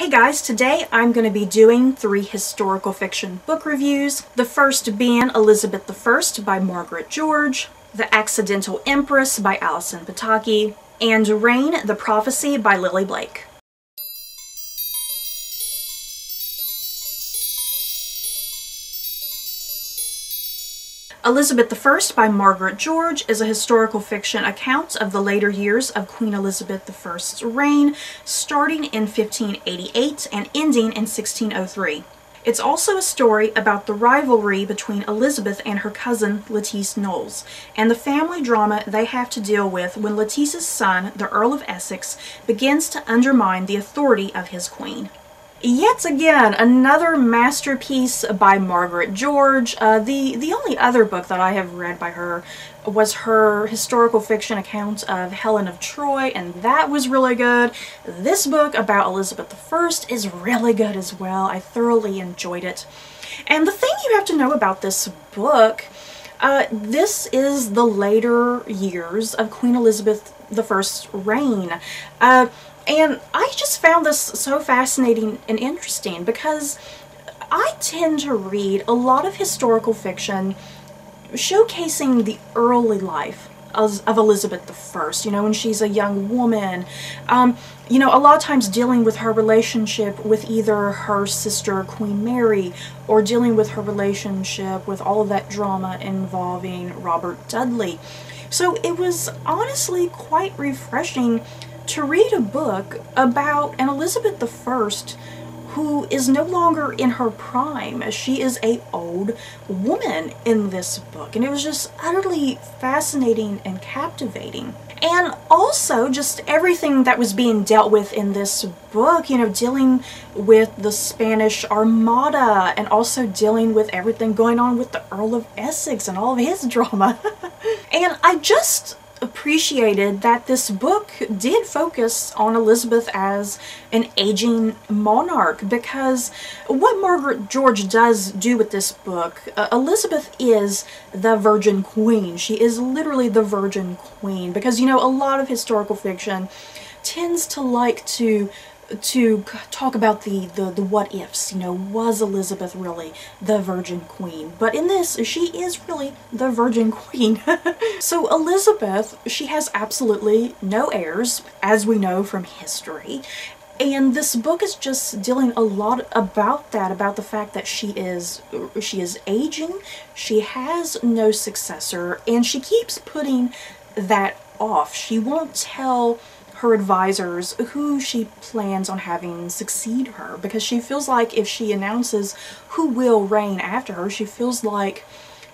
Hey guys, today I'm going to be doing 3 historical fiction book reviews, the first being Elizabeth I by Margaret George, The Accidental Empress by Alison Pataki, and Reign: The Prophecy by Lily Blake. Elizabeth I by Margaret George is a historical fiction account of the later years of Queen Elizabeth I's reign, starting in 1588 and ending in 1603. It's also a story about the rivalry between Elizabeth and her cousin Lettice Knollys, and the family drama they have to deal with when Lettice's son, the Earl of Essex, begins to undermine the authority of his queen. Yet again, another masterpiece by Margaret George. The only other book that I have read by her was her historical fiction account of Helen of Troy, and that was really good. This book about Elizabeth I is really good as well. I thoroughly enjoyed it. And the thing you have to know about this book, this is the later years of Queen Elizabeth I's reign. And I just found this so fascinating and interesting because I tend to read a lot of historical fiction showcasing the early life of Elizabeth I, you know, when she's a young woman, you know, a lot of times dealing with her relationship with either her sister Queen Mary or dealing with her relationship with all of that drama involving Robert Dudley. So it was honestly quite refreshing to read a book about an Elizabeth I who is no longer in her prime. She is an old woman in this book, and it was just utterly fascinating and captivating. And also just everything that was being dealt with in this book, you know, dealing with the Spanish Armada and also dealing with everything going on with the Earl of Essex and all of his drama. And I just appreciated that this book did focus on Elizabeth as an aging monarch, because what Margaret George does do with this book, Elizabeth is the Virgin Queen. She is literally the Virgin Queen, because, you know, a lot of historical fiction tends to like to talk about the what-ifs, you know, was Elizabeth really the Virgin Queen? But in this, she is really the Virgin Queen. So Elizabeth, she has absolutely no heirs, as we know from history, and this book is just dealing a lot about that, about the fact that she is aging, she has no successor, and she keeps putting that off. She won't tell her advisors who she plans on having succeed her, because she feels like if she announces who will reign after her, she feels like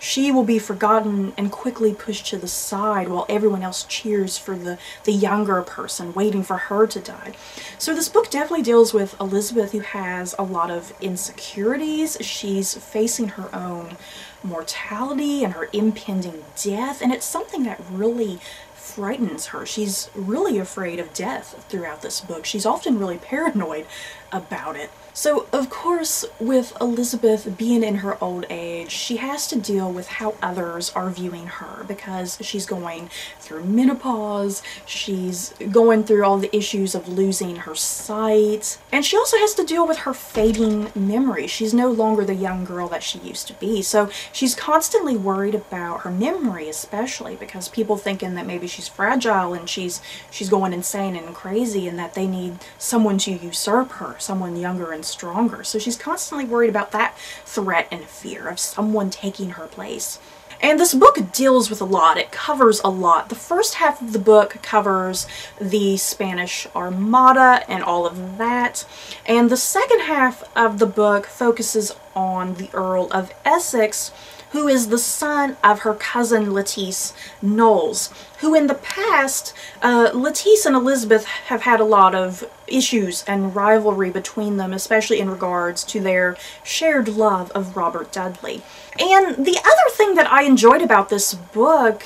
she will be forgotten and quickly pushed to the side while everyone else cheers for the younger person waiting for her to die. So this book definitely deals with Elizabeth, who has a lot of insecurities. She's facing her own mortality and her impending death, and it's something that really frightens her. She's really afraid of death throughout this book. She's often really paranoid about it. So, of course, with Elizabeth being in her old age, she has to deal with how others are viewing her, because she's going through menopause, she's going through all the issues of losing her sight, and she also has to deal with her fading memory. She's no longer the young girl that she used to be, so she's constantly worried about her memory, especially because people thinking that maybe she's fragile and she's going insane and crazy, and that they need someone to usurp her, someone younger and stronger. So she's constantly worried about that threat and fear of someone taking her place. And this book deals with a lot. It covers a lot. The first half of the book covers the Spanish Armada and all of that. And the second half of the book focuses on the Earl of Essex, who is the son of her cousin Lettice Knollys, who in the past, Lettice and Elizabeth have had a lot of issues and rivalry between them, especially in regards to their shared love of Robert Dudley. And the other thing that I enjoyed about this book,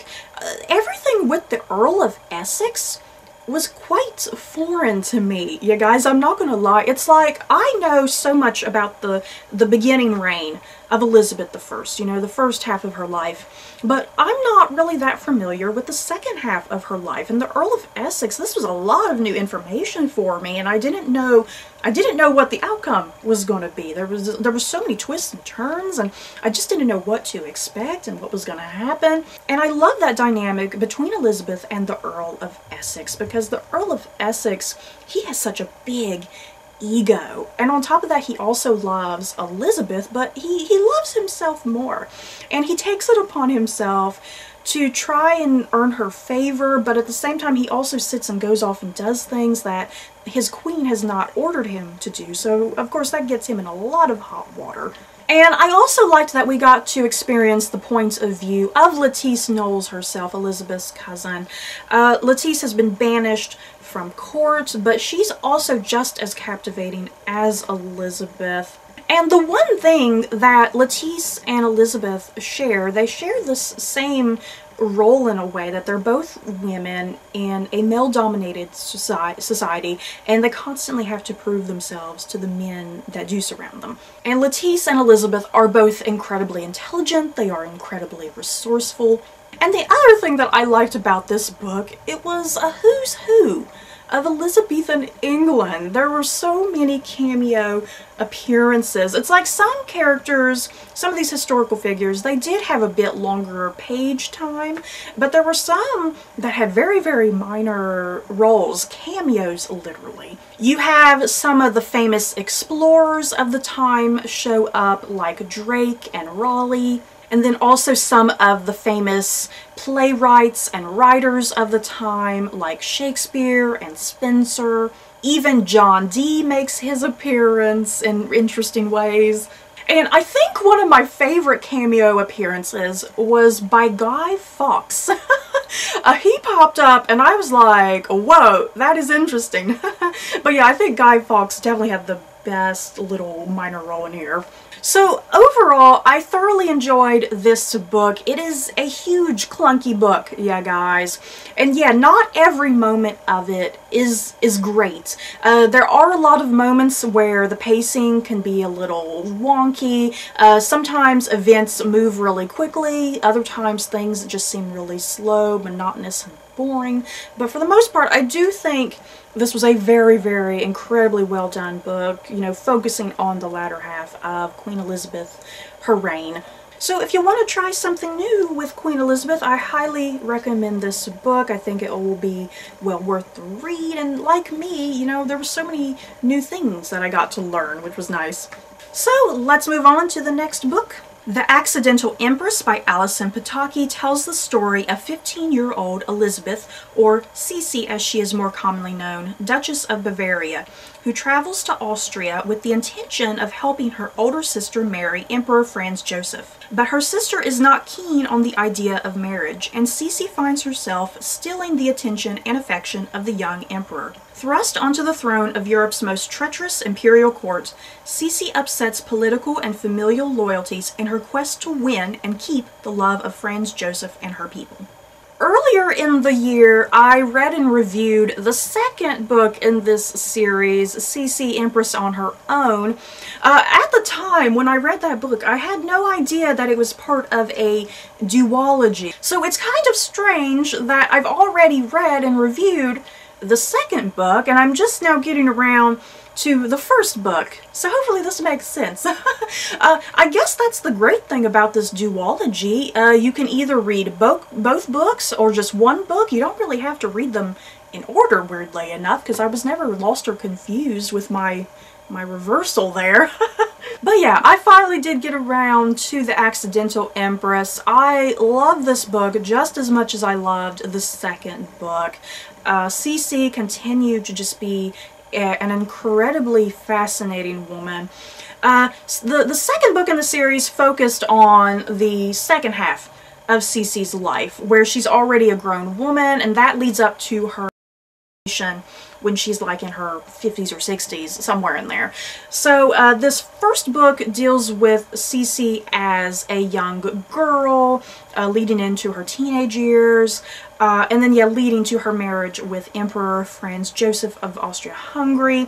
everything with the Earl of Essex was quite foreign to me. You guys, I'm not gonna lie. It's like, I know so much about the beginning reign of Elizabeth I, you know, the first half of her life. But I'm not really that familiar with the second half of her life. And the Earl of Essex, this was a lot of new information for me, and I didn't know what the outcome was going to be. There was so many twists and turns, and I just didn't know what to expect and what was going to happen. And I love that dynamic between Elizabeth and the Earl of Essex, because the Earl of Essex, he has such a big ego, and on top of that he also loves Elizabeth, but he loves himself more, and he takes it upon himself to try and earn her favor, but at the same time he also sits and goes off and does things that his queen has not ordered him to do, so of course that gets him in a lot of hot water. And I also liked that we got to experience the point of view of Lettice Knollys herself, Elizabeth's cousin. Lettice has been banished from court, but she's also just as captivating as Elizabeth. And the one thing that Lettice and Elizabeth share, they share this same role in a way, that they're both women in a male-dominated society, and they constantly have to prove themselves to the men that do surround them. And Lettice and Elizabeth are both incredibly intelligent, they are incredibly resourceful. And the other thing that I liked about this book, it was a who's who of Elizabethan England. There were so many cameo appearances. It's like some characters, some of these historical figures, they did have a bit longer page time, but there were some that had very, very minor roles, cameos literally. You have some of the famous explorers of the time show up, like Drake and Raleigh, and then also some of the famous playwrights and writers of the time, like Shakespeare and Spencer. Even John Dee makes his appearance in interesting ways. And I think one of my favorite cameo appearances was by Guy Fawkes. He popped up and I was like, whoa, that is interesting. But yeah, I think Guy Fawkes definitely had the best little minor role in here. So overall, I thoroughly enjoyed this book. It is a huge, clunky book, yeah, guys. And yeah, not every moment of it is great. There are a lot of moments where the pacing can be a little wonky. Sometimes events move really quickly. Other times things just seem really slow, monotonous, and boring. But for the most part, I do think this was a very, very incredibly well done book, you know, focusing on the latter half of Queen Elizabeth, her reign. So if you want to try something new with Queen Elizabeth, I highly recommend this book. I think it will be well worth the read, and like me, you know, there were so many new things that I got to learn, which was nice. So let's move on to the next book. The Accidental Empress by Alison Pataki tells the story of 15-year-old Elizabeth, or Cece as she is more commonly known, Duchess of Bavaria, who travels to Austria with the intention of helping her older sister marry Emperor Franz Joseph. But her sister is not keen on the idea of marriage, and Cece finds herself stealing the attention and affection of the young emperor. Thrust onto the throne of Europe's most treacherous imperial court, Cece upsets political and familial loyalties in her quest to win and keep the love of Franz Joseph and her people. Earlier in the year, I read and reviewed the second book in this series, Cece, Empress on Her Own. At the time when I read that book, I had no idea that it was part of a duology. So it's kind of strange that I've already read and reviewed the second book, and I'm just now getting around to the first book, so hopefully this makes sense. I guess that's the great thing about this duology. You can either read both books or just one book. You don't really have to read them in order, weirdly enough, because I was never lost or confused with my reversal there. But yeah, I finally did get around to The Accidental Empress. I love this book just as much as I loved the second book. Cece continued to just be an incredibly fascinating woman. The second book in the series focused on the second half of Cece's life, where she's already a grown woman, and that leads up to her when she's like in her 50s or 60s, somewhere in there. So this first book deals with Cece as a young girl, leading into her teenage years, and then yeah, leading to her marriage with Emperor Franz Joseph of Austria-Hungary.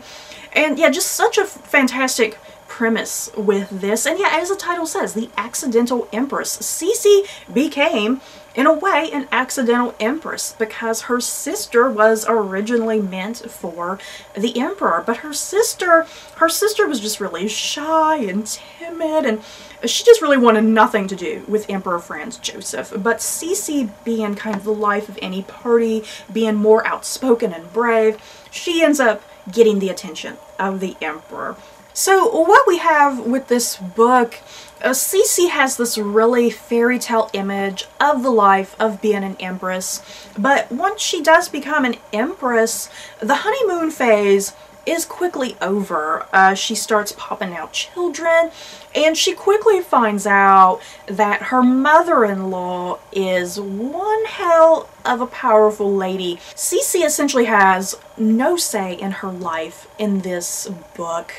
And yeah, just such a fantastic premise with this, and yeah, as the title says, The Accidental Empress. Cece became, in a way, an accidental empress because her sister was originally meant for the emperor, but her sister was just really shy and timid, and she just really wanted nothing to do with Emperor Franz Joseph. But Cece, being kind of the life of any party, being more outspoken and brave, she ends up getting the attention of the emperor. So what we have with this book, Cece has this really fairy tale image of the life of being an empress, but once she does become an empress, the honeymoon phase is quickly over. She starts popping out children, and she quickly finds out that her mother-in-law is one hell of a powerful lady. Cece essentially has no say in her life in this book.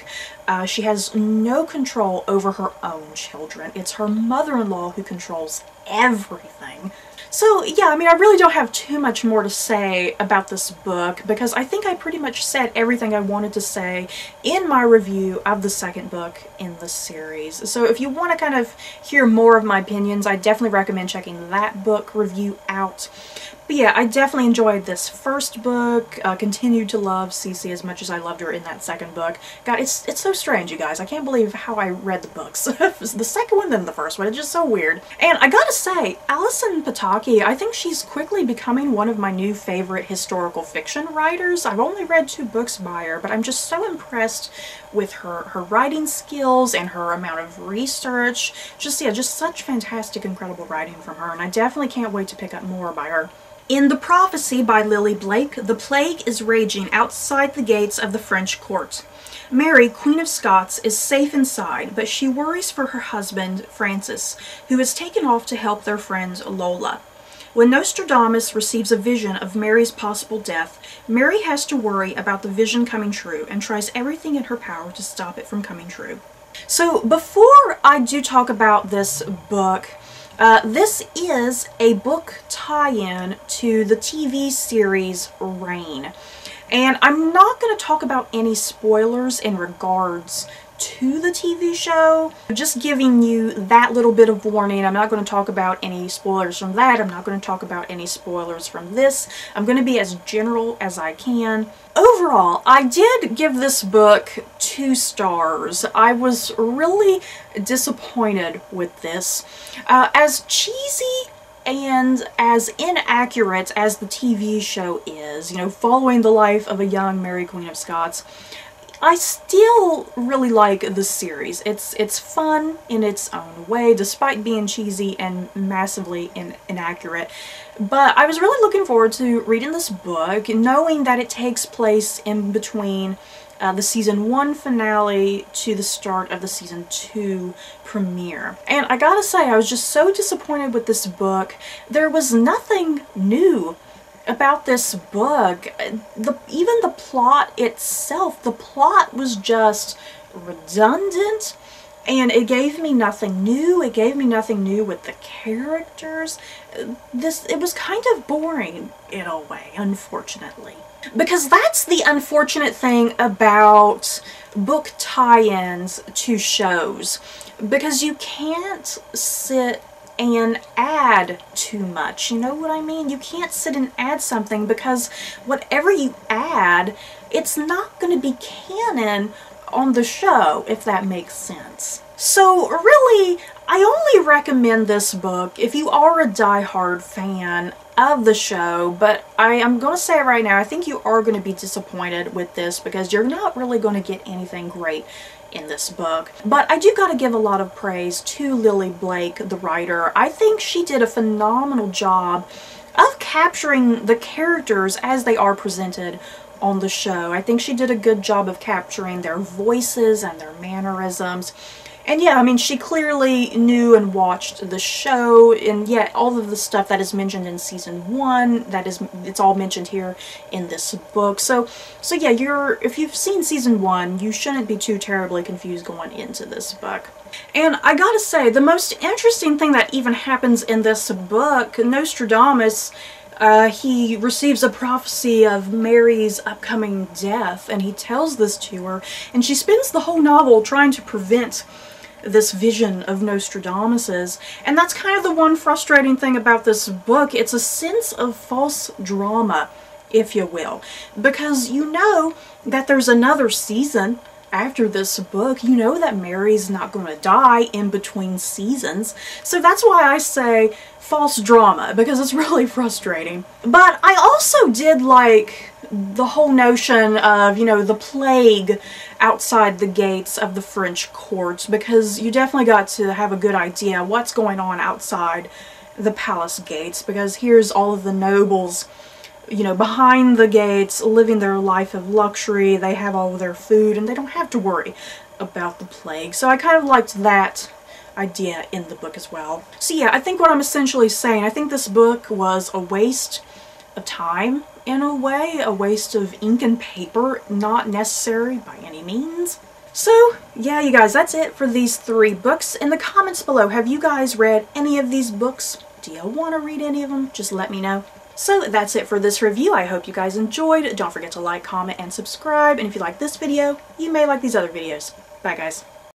She has no control over her own children. It's her mother-in-law who controls everything. So yeah, I mean, I really don't have too much more to say about this book because I think I pretty much said everything I wanted to say in my review of the second book in the series. So if you want to kind of hear more of my opinions, I definitely recommend checking that book review out. But yeah, I definitely enjoyed this first book, continued to love Cece as much as I loved her in that second book. God, it's so strange, you guys. I can't believe how I read the books. The second one than the first one. It's just so weird. And I gotta say, Alison Pataki, I think she's quickly becoming one of my new favorite historical fiction writers. I've only read 2 books by her, but I'm just so impressed with her writing skills and her amount of research. Just such fantastic, incredible writing from her, and I definitely can't wait to pick up more by her. In The Prophecy by Lily Blake, the plague is raging outside the gates of the French court. Mary, Queen of Scots, is safe inside, but she worries for her husband, Francis, who is taken off to help their friend, Lola. When Nostradamus receives a vision of Mary's possible death, Mary has to worry about the vision coming true and tries everything in her power to stop it from coming true. So before I do talk about this book, this is a book tie-in to the TV series Reign, and I'm not going to talk about any spoilers in regards to the TV show. Just giving you that little bit of warning. I'm not going to talk about any spoilers from that. I'm not going to talk about any spoilers from this. I'm going to be as general as I can. Overall, I did give this book 2 stars. I was really disappointed with this. As cheesy and as inaccurate as the TV show is, you know, following the life of a young Mary Queen of Scots, I still really like the series. It's fun in its own way, despite being cheesy and massively inaccurate. But I was really looking forward to reading this book, knowing that it takes place in between the season 1 finale to the start of the season 2 premiere. And I gotta say, I was just so disappointed with this book. There was nothing new about this book. Even the plot itself, the plot was just redundant, and it gave me nothing new. It gave me nothing new with the characters. It was kind of boring in a way, unfortunately. Because that's the unfortunate thing about book tie-ins to shows, because you can't sit and add too much, you know what I mean? You can't sit and add something, because whatever you add, it's not going to be canon on the show, if that makes sense. So really, I only recommend this book if you are a diehard fan of the show, but I am going to say it right now, I think you are going to be disappointed with this because you're not really going to get anything great in this book. But I do gotta give a lot of praise to Lily Blake, the writer. I think she did a phenomenal job of capturing the characters as they are presented on the show. I think she did a good job of capturing their voices and their mannerisms. And yeah, I mean, she clearly knew and watched the show, and yet all of the stuff that is mentioned in season 1, it's all mentioned here in this book. So yeah, if you've seen season 1, you shouldn't be too terribly confused going into this book. And I gotta say, the most interesting thing that even happens in this book, Nostradamus He receives a prophecy of Mary's upcoming death, and he tells this to her, and she spends the whole novel trying to prevent this vision of Nostradamus's. And that's kind of the one frustrating thing about this book. It's a sense of false drama, if you will, because you know that there's another season after this book. You know that Mary's not going to die in between seasons. So that's why I say false drama, because it's really frustrating. But I also did like the whole notion of, you know, the plague outside the gates of the French court, because you definitely got to have a good idea what's going on outside the palace gates, because here's all of the nobles, you know, behind the gates, living their life of luxury. They have all of their food, and they don't have to worry about the plague. So I kind of liked that idea in the book as well. So yeah, I think what I'm essentially saying, I think this book was a waste of time in a way, a waste of ink and paper, not necessary by any means. So yeah, you guys, that's it for these three books. In the comments below, have you guys read any of these books? Do you want to read any of them? Just let me know. So that's it for this review. I hope you guys enjoyed. Don't forget to like, comment, and subscribe. And if you like this video, you may like these other videos. Bye, guys.